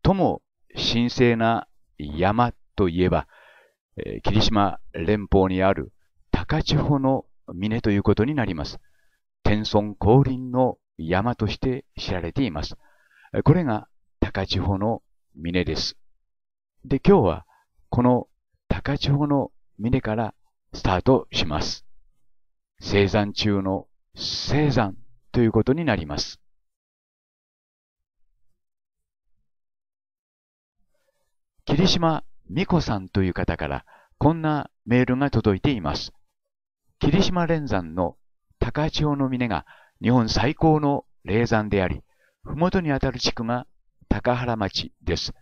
最も神聖な山といえば、えー、霧島連峰にある高千穂の峰ということになります。天孫降臨の山として知られています。これが高千穂の峰です。で、今日はこの高千穂の峰からスタートします。生山中の生山ということになります。霧島美子さんという方からこんなメールが届いています。霧島連山の高千穂の峰が日本最高の霊山であり、麓にあたる地区が高原町です。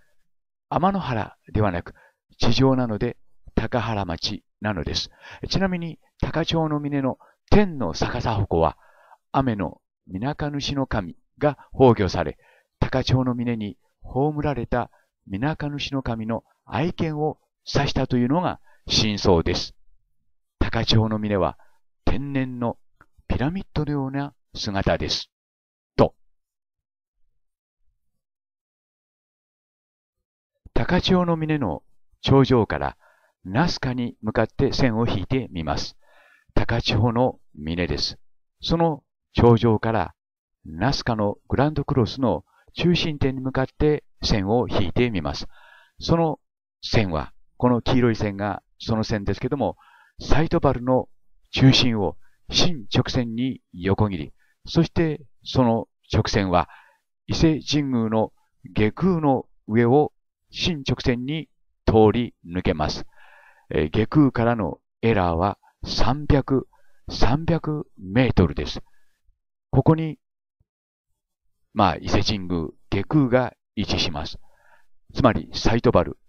天の原ではなく地上なので高原町なのです。ちなみに、高千穂の峰の天の逆さ鉾は、雨の水上主の神が崩御され、高千穂の峰に葬られた水上主の神の愛犬を指したというのが真相です。高千穂の峰は天然のピラミッドのような姿です。と。高千穂の峰の頂上から、ナスカに向かって線を引いてみます。高千穂の峰です。その頂上からナスカのグランドクロスの中心点に向かって線を引いてみます。その線は、この黄色い線がその線ですけども、サイトバルの中心を新直線に横切り、そしてその直線は伊勢神宮の下宮の上を新直線に通り抜けます。下空からのエラーはさんびゃく、さんびゃくメートルです。ここに、まあ、伊勢神宮、下空が位置します。つまり、サイトバル、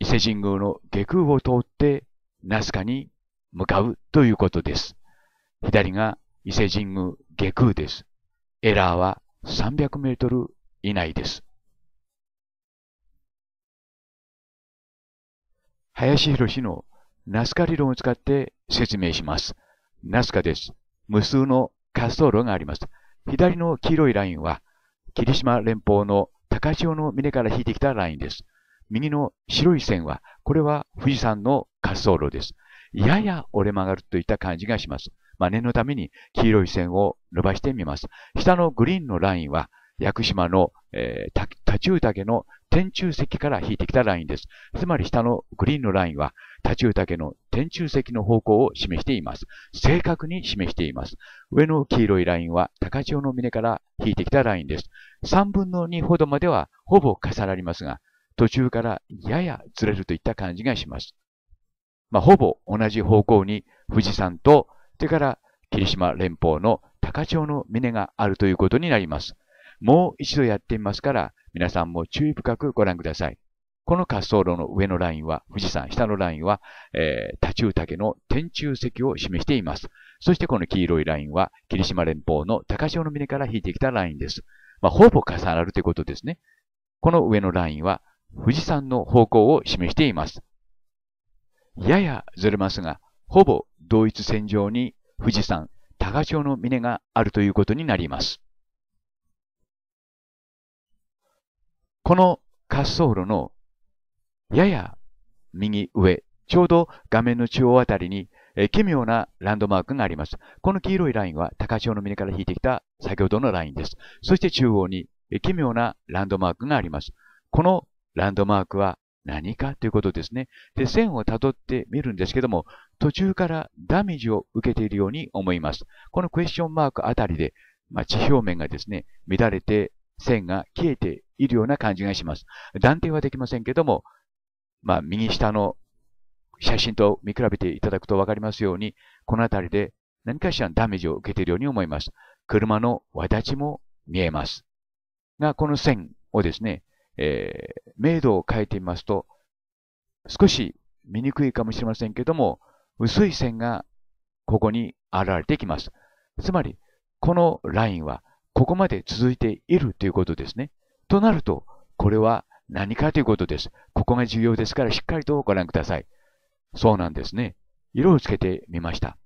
伊勢神宮の下空を通って、ナスカに向かうということです。左が伊勢神宮、下空です。エラーはさんびゃくメートル以内です。林博のナスカ理論を使って説明します。ナスカです。無数の滑走路があります。左の黄色いラインは、霧島連峰の高千穂の峰から引いてきたラインです。右の白い線は、これは富士山の滑走路です。やや折れ曲がるといった感じがします。まあ、念のために黄色い線を伸ばしてみます。下のグリーンのラインは、屋久島の、えー、太忠岳の天柱石から引いてきたラインです。つまり下のグリーンのラインは、太忠岳の天柱石の方向を示しています。正確に示しています。上の黄色いラインは、高千穂の峰から引いてきたラインです。さんぶんのにほどまではほぼ重なりますが、途中からややずれるといった感じがします。まあ、ほぼ同じ方向に富士山と、それから霧島連峰の高千穂の峰があるということになります。もう一度やってみますから、皆さんも注意深くご覧ください。この滑走路の上のラインは富士山、下のラインは、えー、太忠岳の天柱石を示しています。そしてこの黄色いラインは霧島連峰の高千穂の峰から引いてきたラインです。まあ、ほぼ重なるということですね。この上のラインは富士山の方向を示しています。ややずれますが、ほぼ同一線上に富士山、高千穂の峰があるということになります。この滑走路のやや右上、ちょうど画面の中央あたりにえ奇妙なランドマークがあります。この黄色いラインは高千穂の峰から引いてきた先ほどのラインです。そして中央にえ奇妙なランドマークがあります。このランドマークは何かということですね。で、線をたどってみるんですけども、途中からダメージを受けているように思います。このクエスチョンマークあたりで、まあ、地表面がですね、乱れて線が消えているような感じがします。断定はできませんけども、まあ、右下の写真と見比べていただくとわかりますように、このあたりで何かしらダメージを受けているように思います。車の輪立ちも見えます。が、この線をですね、えー、明度を変えてみますと、少し見にくいかもしれませんけども、薄い線がここに現れてきます。つまり、このラインはここまで続いているということですね。となると、これは何かということです。ここが重要ですからしっかりとご覧ください。そうなんですね。色をつけてみました。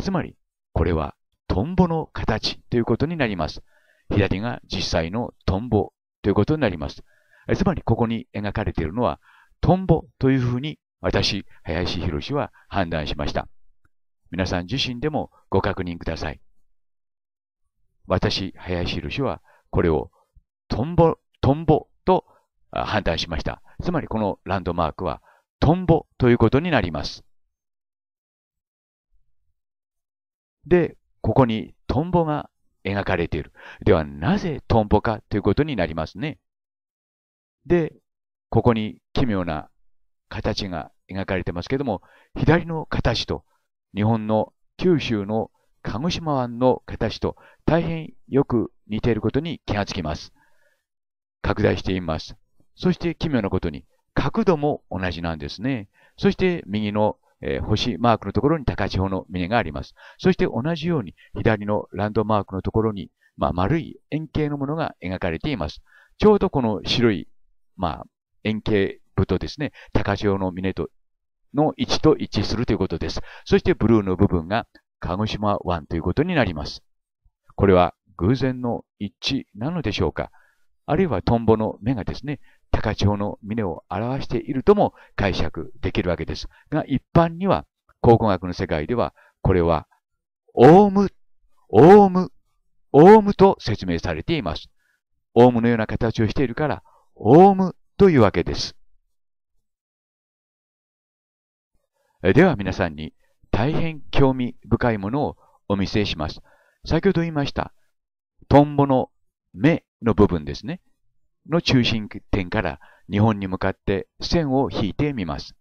つまり、これはトンボの形ということになります。左が実際のトンボということになります。つまり、ここに描かれているのはトンボというふうに私、林博は判断しました。皆さん自身でもご確認ください。私、林博はこれをトンボ、トンボと判断しました。つまりこのランドマークはトンボということになります。で、ここにトンボが描かれている。ではなぜトンボかということになりますね。で、ここに奇妙な形が描かれてますけども、左の形と日本の九州の鹿児島湾の形と大変よく似ていることに気がつきます。拡大してみます。そして奇妙なことに角度も同じなんですね。そして右の、えー、星マークのところに高千穂の峰があります。そして同じように左のランドマークのところに、まあ、丸い円形のものが描かれています。ちょうどこの白い、まあ、円形部とですね、高千穂の峰との位置と一致するということです。そしてブルーの部分が鹿児島湾ということになります。これは偶然の一致なのでしょうか。あるいはトンボの目がですね、高千穂の峰を表しているとも解釈できるわけです。が、一般には考古学の世界では、これはオウム、オウム、オウムと説明されています。オウムのような形をしているから、オウムというわけです。では皆さんに大変興味深いものをお見せします。先ほど言いました、トンボの目の部分ですね。の中心点から日本に向かって線を引いてみます。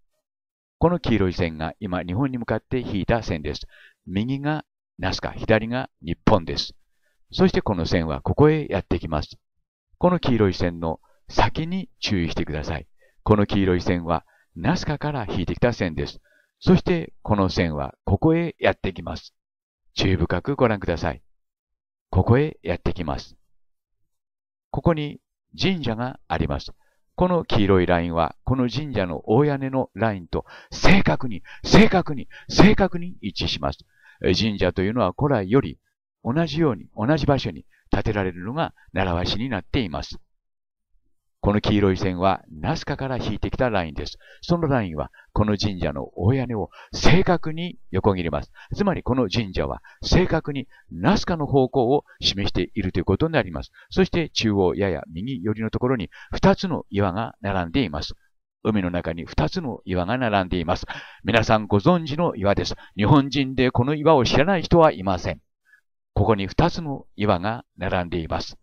この黄色い線が今日本に向かって引いた線です。右がナスカ、左が日本です。そしてこの線はここへやってきます。この黄色い線の先に注意してください。この黄色い線はナスカから引いてきた線です。そしてこの線はここへやってきます。注意深くご覧ください。ここへやってきます。ここに神社があります。この黄色いラインはこの神社の大屋根のラインと正確に、正確に、正確に一致します。神社というのは古来より同じように、同じ場所に建てられるのが習わしになっています。この黄色い線はナスカから引いてきたラインです。そのラインはこの神社の大屋根を正確に横切ります。つまりこの神社は正確にナスカの方向を示しているということになります。そして中央やや右寄りのところにふたつの岩が並んでいます。海の中にふたつの岩が並んでいます。皆さんご存知の岩です。日本人でこの岩を知らない人はいません。ここにふたつの岩が並んでいます。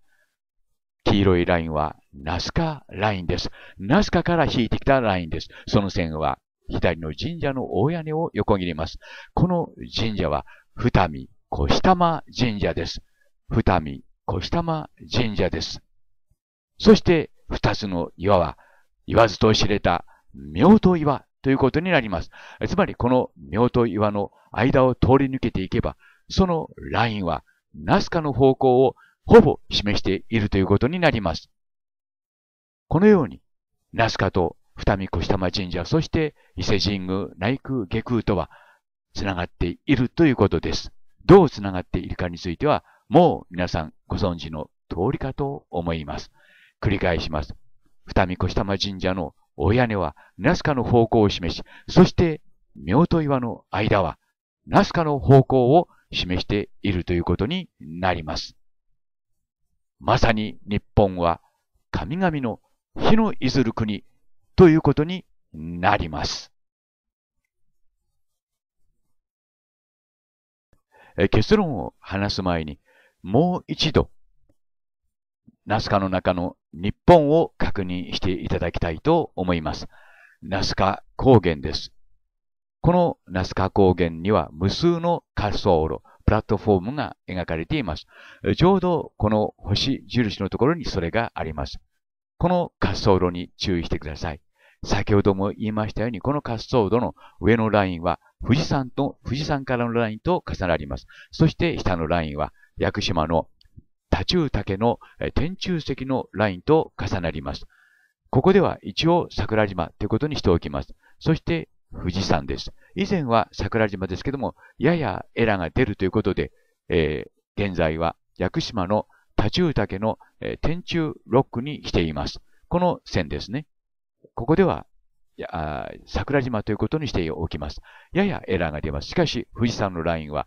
黄色いラインはナスカラインです。ナスカから引いてきたラインです。その線は左の神社の大屋根を横切ります。この神社は二見小玉神社です。二見小玉神社です。そして二つの岩は言わずと知れた妙刀岩ということになります。つまりこの妙刀岩の間を通り抜けていけば、そのラインはナスカの方向をほぼ示しているということになります。このように、ナスカと二見小玉神社、そして伊勢神宮内宮外宮とはつながっているということです。どうつながっているかについては、もう皆さんご存知の通りかと思います。繰り返します。二見小玉神社の大屋根はナスカの方向を示し、そして妙と岩の間はナスカの方向を示しているということになります。まさに日本は神々の火のいずる国ということになります。結論を話す前にもう一度、ナスカの中の日本を確認していただきたいと思います。ナスカ高原です。このナスカ高原には無数の滑走路、プラットフォームが描かれています。ちょうどこの星印のところにそれがあります。この滑走路に注意してください。先ほども言いましたように、この滑走路の上のラインは富士山と富士山からのラインと重なります。そして下のラインは屋久島の多中岳の天中石のラインと重なります。ここでは一応桜島ということにしておきます。そして富士山です。以前は桜島ですけども、ややエラが出るということで、えー、現在は屋久島の多中岳の、えー、天中ロックにしています。この線ですね。ここではあ桜島ということにしておきます。ややエラーが出ます。しかし、富士山のラインは、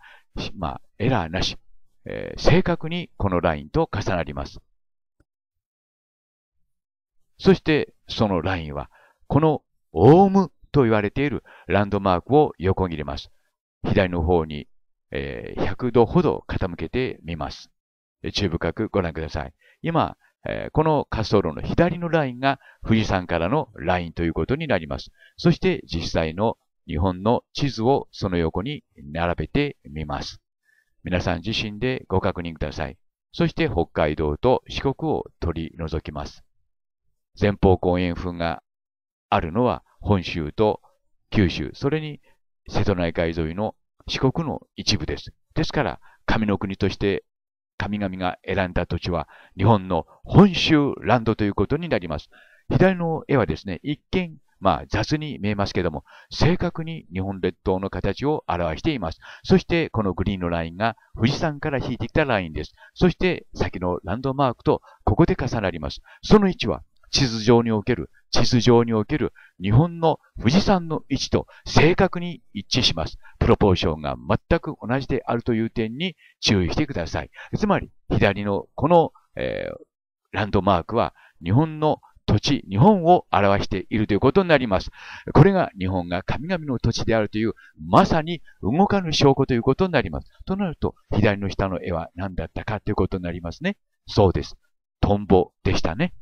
まあ、エラーなし、えー。正確にこのラインと重なります。そして、そのラインは、このオウムと言われているランドマークを横切ります。左の方に、えー、ひゃくどほど傾けてみます。注意深くご覧ください。今、えー、この滑走路の左のラインが富士山からのラインということになります。そして実際の日本の地図をその横に並べてみます。皆さん自身でご確認ください。そして北海道と四国を取り除きます。前方後円墳があるのは本州と九州、それに瀬戸内海沿いの四国の一部です。ですから、神の国として神々が選んだ土地は日本の本州ランドということになります。左の絵はですね、一見、まあ雑に見えますけども、正確に日本列島の形を表しています。そしてこのグリーンのラインが富士山から引いてきたラインです。そして先のランドマークとここで重なります。その位置は地図上における地図上における日本の富士山の位置と正確に一致します。プロポーションが全く同じであるという点に注意してください。つまり、左のこの、えー、ランドマークは日本の土地、日本を表しているということになります。これが日本が神々の土地であるという、まさに動かぬ証拠ということになります。となると、左の下の絵は何だったかということになりますね。そうです。トンボでしたね。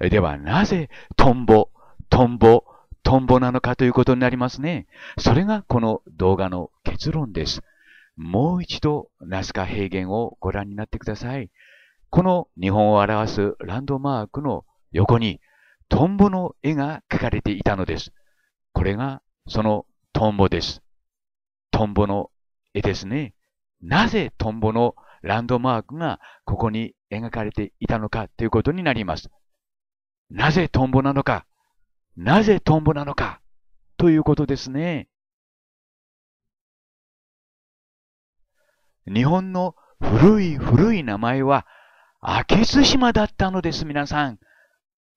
では、なぜ、トンボ、トンボ、トンボなのかということになりますね。それがこの動画の結論です。もう一度、ナスカ平原をご覧になってください。この日本を表すランドマークの横に、トンボの絵が描かれていたのです。これが、そのトンボです。トンボの絵ですね。なぜトンボのランドマークがここに描かれていたのかということになります。なぜトンボなのか、なぜトンボなのか、ということですね。日本の古い古い名前は、安芸津島だったのです、皆さん。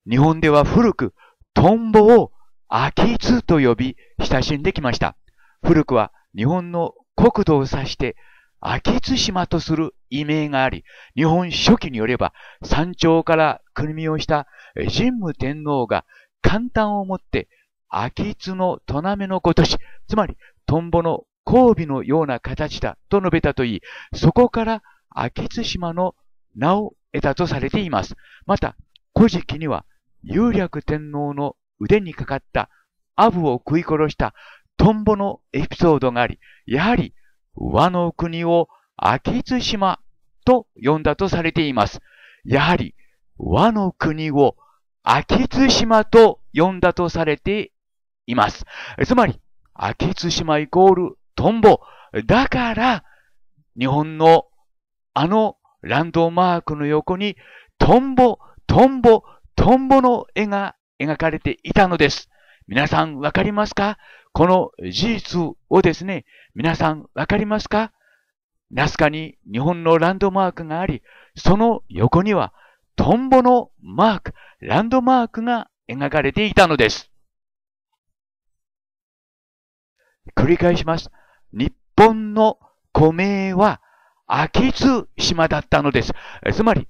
日本では古くトンボを秋津と呼び親しんできました。古くは日本の国土を指してAkitsushimaとする異名があり、日本書紀によれば山頂から国見をした神武天皇が簡単をもって秋津のとなめのごとし、つまりトンボの交尾のような形だと述べたといい、そこからAkitsushimaの名を得たとされています。また、古事記には雄略天皇の腕にかかったアブを食い殺したトンボのエピソードがあり、やはり和の国をAkitsushimaと呼んだとされています。やはり和の国をAkitsushimaと呼んだとされています。つまり、Akitsushimaイコールトンボ。だから、日本のあのランドマークの横にトンボ、トンボ、トンボの絵が描かれていたのです。皆さんわかりますか？この事実をですね、皆さんわかりますか？ナスカに日本のランドマークがあり、その横にはトンボのマーク、ランドマークが描かれていたのです。繰り返します。日本の古名はAkitsushimaだったのです。つまり、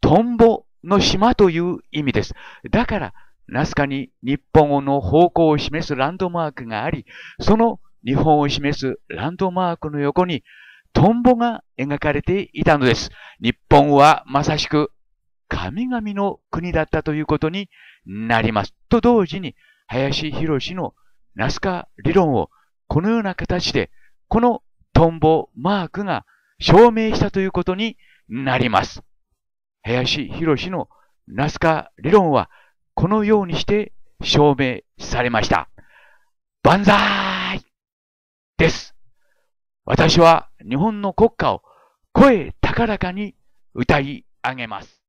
トンボの島という意味です。だから、ナスカに日本の方向を示すランドマークがあり、その日本を示すランドマークの横にトンボが描かれていたのです。日本はまさしく神々の国だったということになります。と同時に、林博のナスカ理論をこのような形で、このトンボマークが証明したということになります。林博のナスカ理論は、このようにして証明されました。万歳です。私は日本の国歌を声高らかに歌い上げます。